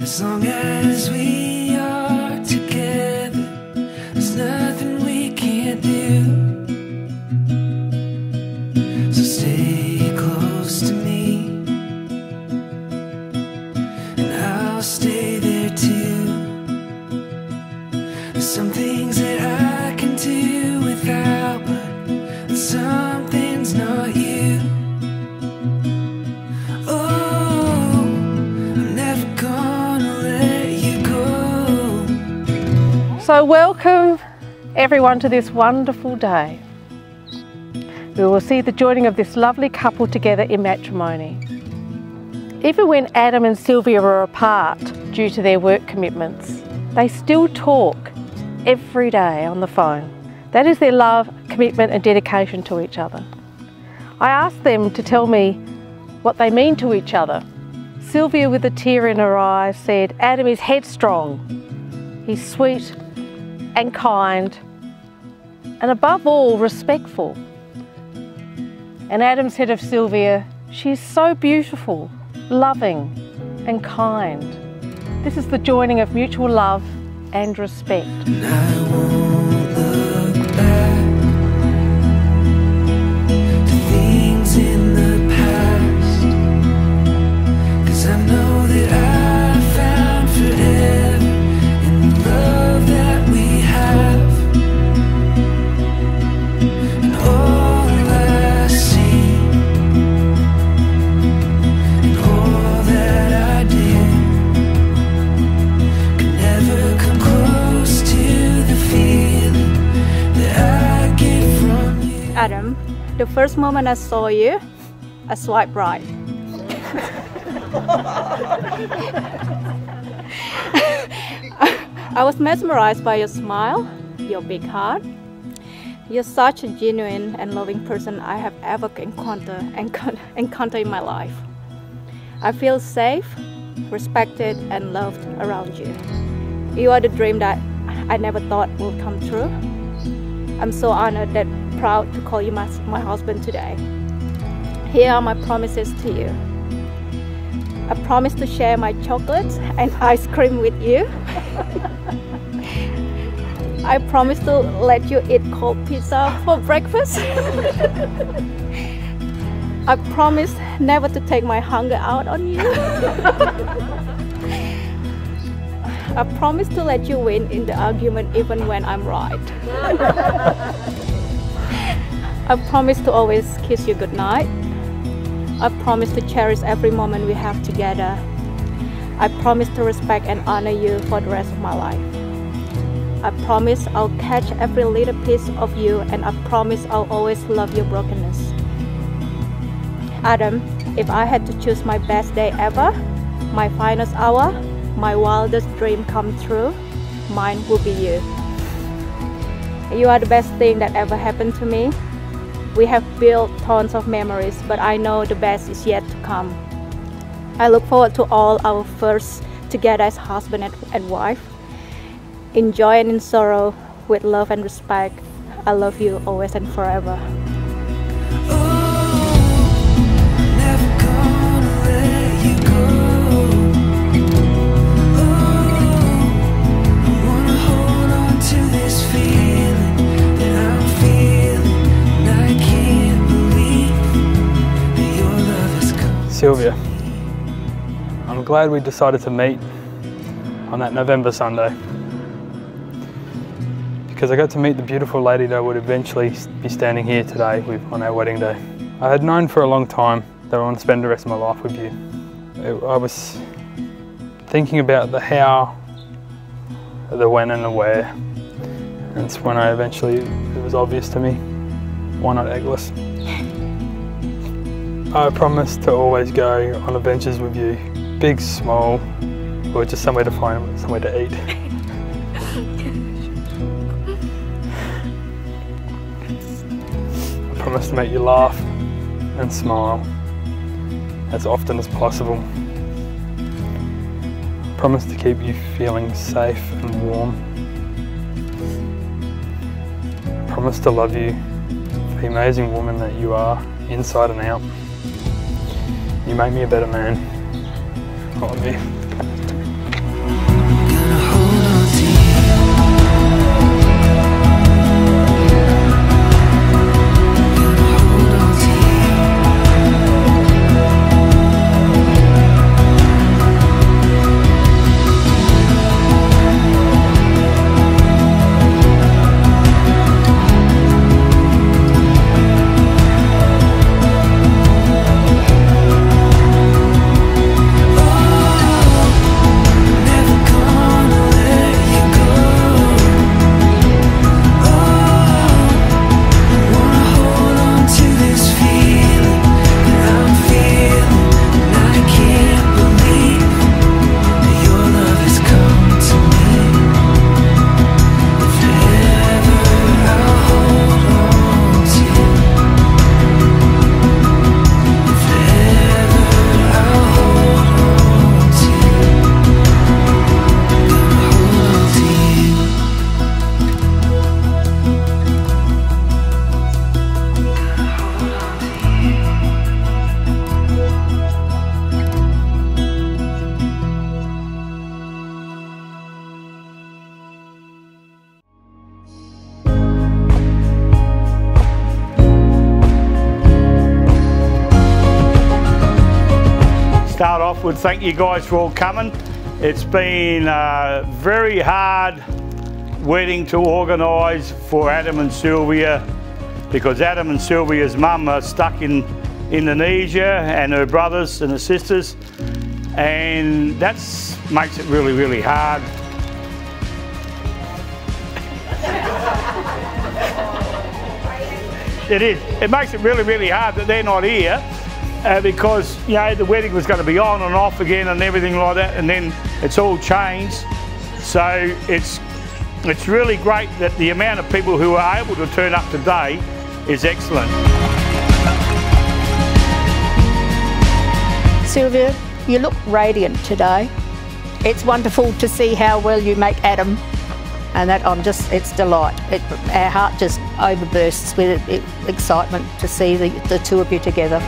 As long as we are together, there's nothing we can't do. So stay close to me, and I'll stay there too. There's some things that I can do without, but some things not you. So welcome everyone to this wonderful day. We will see the joining of this lovely couple together in matrimony. Even when Adam and Silvia are apart due to their work commitments, they still talk every day on the phone. That is their love, commitment and dedication to each other. I asked them to tell me what they mean to each other. Silvia, with a tear in her eye, said, "Adam is headstrong. He's sweet and kind, and above all, respectful." And Adam said of Silvia, "She's so beautiful, loving and kind." This is the joining of mutual love and respect. And I won't look back to things in the past, 'cause I know that I found forever in the love that we Adam, the first moment I saw you, I swiped right. I was mesmerized by your smile, your big heart. You're such a genuine and loving person I have ever encountered in my life. I feel safe, respected and loved around you. You are the dream that I never thought would come true. I'm so honored and proud to call you my husband today. Here are my promises to you. I promise to share my chocolates and ice cream with you. I promise to let you eat cold pizza for breakfast. I promise never to take my hunger out on you. I promise to let you win in the argument even when I'm right. I promise to always kiss you goodnight. I promise to cherish every moment we have together. I promise to respect and honor you for the rest of my life. I promise I'll catch every little piece of you, and I promise I'll always love your brokenness. Adam, if I had to choose my best day ever, my finest hour, my wildest dream come true, mine will be you. You are the best thing that ever happened to me. We have built tons of memories, but I know the best is yet to come. I look forward to all our firsts together as husband and wife. In joy and in sorrow, with love and respect, I love you always and forever. Silvia, I'm glad we decided to meet on that November Sunday, because I got to meet the beautiful lady that would eventually be standing here today on our wedding day. I had known for a long time that I wanted to spend the rest of my life with you. I was thinking about the how, the when and the where, and it's when I eventually, it was obvious to me, why not eggless? I promise to always go on adventures with you, big, small, or just somewhere to find, somewhere to eat. I promise to make you laugh and smile as often as possible. promise to keep you feeling safe and warm. I promise to love you for the amazing woman that you are, inside and out. You make me a better man. I love you. Start off with thank you guys for all coming. It's been a very hard wedding to organise for Adam and Silvia, because Adam and Silvia's mum are stuck in Indonesia, and her brothers and her sisters, and that makes it really, really hard. It is. It makes it really, really hard that they're not here. Because, you know, the wedding was going to be on and off again and everything like that, and then it's all changed. So it's really great that the amount of people who are able to turn up today is excellent. Silvia, you look radiant today. It's wonderful to see how well you make Adam, and that it's delight. Our heart just overbursts with excitement to see the two of you together.